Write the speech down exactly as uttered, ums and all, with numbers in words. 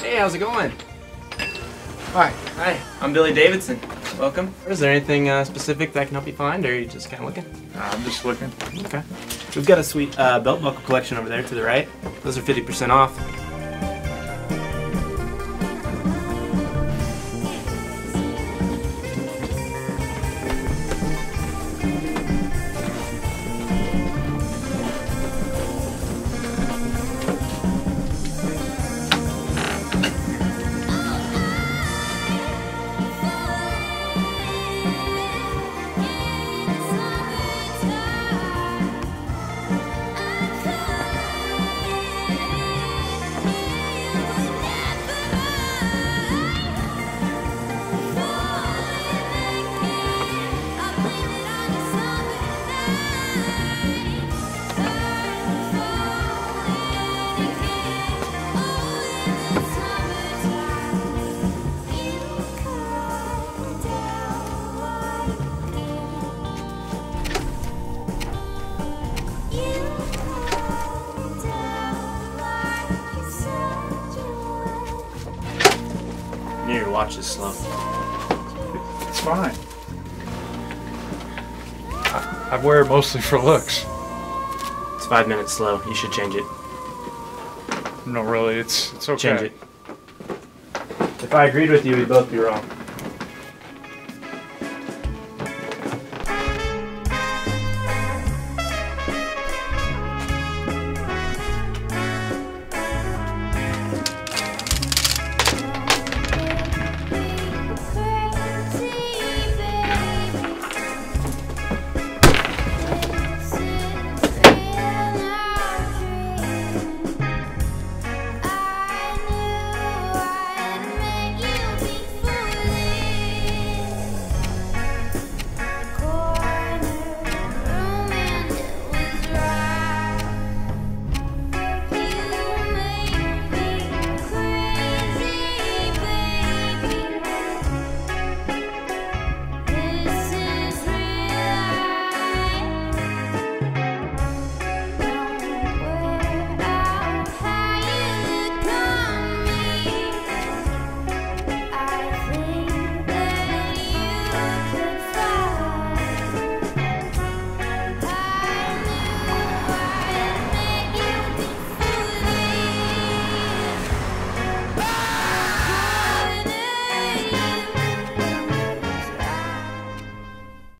Hey, how's it going? Hi. Hi, I'm Billy Davidson. Welcome. Is there anything uh, specific that I can help you find, or are you just kind of looking? Uh, I'm just looking. Okay. We've got a sweet uh, belt buckle collection over there to the right. Those are fifty percent off. Your watch is slow. It's fine. I, I wear it mostly for looks. It's five minutes slow. You should change it. No, really, it's it's okay. Change it. If I agreed with you, we'd both be wrong.